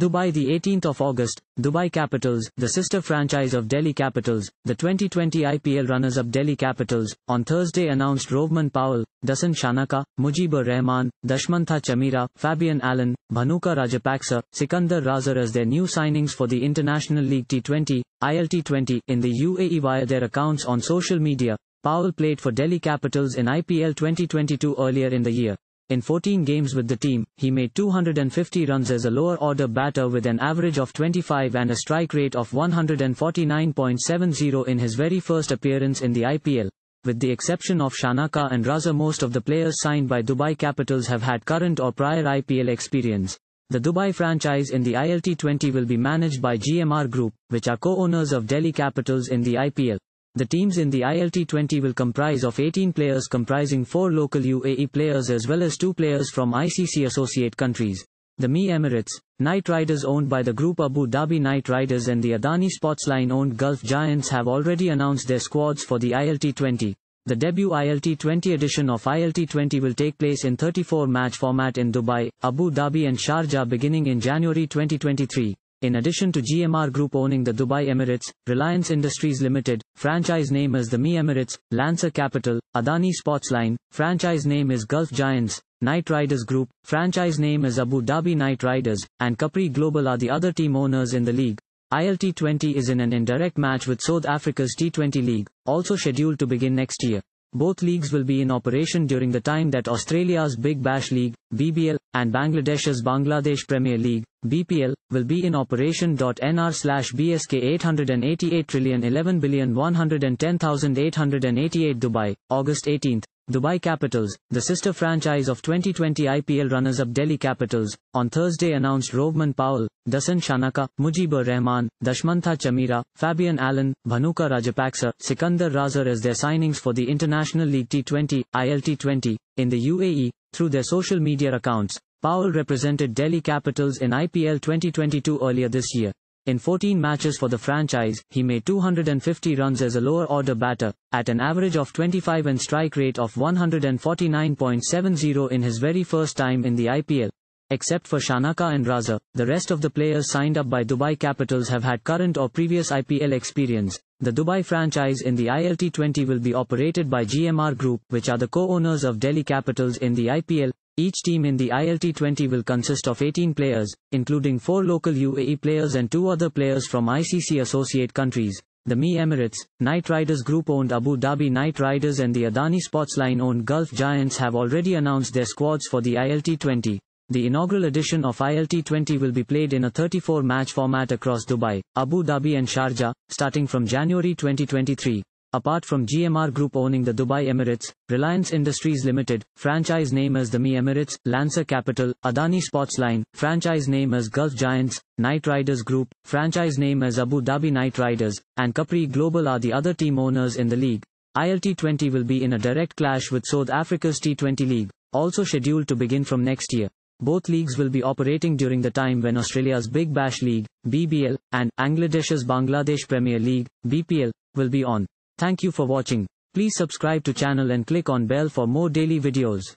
Dubai, the 18th of August, Dubai Capitals, the sister franchise of Delhi Capitals, the 2020 IPL runners-up Delhi Capitals, on Thursday announced Rovman Powell, Dasun Shanaka, Mujeeb Ur Rahman, Dushmantha Chameera, Fabian Allen, Bhanuka Rajapaksa, Sikandar Raza as their new signings for the International League T20, ILT20, in the UAE via their accounts on social media. Powell played for Delhi Capitals in IPL 2022 earlier in the year. In 14 games with the team, he made 250 runs as a lower-order batter with an average of 25 and a strike rate of 149.70 in his very first appearance in the IPL. With the exception of Shanaka and Raza, most of the players signed by Dubai Capitals have had current or prior IPL experience. The Dubai franchise in the ILT20 will be managed by GMR Group, which are co-owners of Delhi Capitals in the IPL. The teams in the ILT20 will comprise of 18 players comprising 4 local UAE players as well as 2 players from ICC associate countries. The MI Emirates, Knight Riders owned by the group Abu Dhabi Knight Riders and the Adani Sportsline owned Gulf Giants have already announced their squads for the ILT20. The debut ILT20 edition of ILT20 will take place in 34-match format in Dubai, Abu Dhabi and Sharjah beginning in January 2023. In addition to GMR Group owning the Dubai Emirates, Reliance Industries Limited, franchise name is the MI Emirates, Lancer Capital, Adani Sportsline, franchise name is Gulf Giants, Knight Riders Group, franchise name is Abu Dhabi Knight Riders, and Capri Global are the other team owners in the league. ILT20 is in an indirect match with South Africa's T20 League, also scheduled to begin next year. Both leagues will be in operation during the time that Australia's Big Bash League, BBL, and Bangladesh's Bangladesh Premier League, BPL, will be in operation. NR/BSK 888 trillion 11 billion 110,888 Dubai, August 18. Dubai Capitals, the sister franchise of 2020 IPL runners-up Delhi Capitals, on Thursday announced Rovman Powell, Dasun Shanaka, Mujeeb Ur Rahman, Dushmantha Chameera, Fabian Allen, Bhanuka Rajapaksa, Sikandar Raza as their signings for the International League T20, ILT20, in the UAE. Through their social media accounts, Powell represented Delhi Capitals in IPL 2022 earlier this year. In 14 matches for the franchise, he made 250 runs as a lower-order batter, at an average of 25 and strike rate of 149.70 in his very first time in the IPL. Except for Shanaka and Raza, the rest of the players signed up by Dubai Capitals have had current or previous IPL experience. The Dubai franchise in the ILT20 will be operated by GMR Group, which are the co-owners of Delhi Capitals in the IPL. Each team in the ILT20 will consist of 18 players, including 4 local UAE players and 2 other players from ICC associate countries. The MI Emirates, Knight Riders Group owned Abu Dhabi Knight Riders and the Adani Sportsline owned Gulf Giants have already announced their squads for the ILT20. The inaugural edition of ILT20 will be played in a 34-match format across Dubai, Abu Dhabi and Sharjah, starting from January 2023. Apart from GMR Group owning the Dubai Emirates, Reliance Industries Limited, franchise name as the MI Emirates, Lancer Capital, Adani Sportsline, franchise name as Gulf Giants, Knight Riders Group, franchise name as Abu Dhabi Knight Riders, and Capri Global are the other team owners in the league. ILT20 will be in a direct clash with South Africa's T20 League, also scheduled to begin from next year. Both leagues will be operating during the time when Australia's Big Bash League, BBL, and Bangladesh's Bangladesh Premier League, BPL, will be on. Thank you for watching. Please subscribe to channel and click on bell for more daily videos.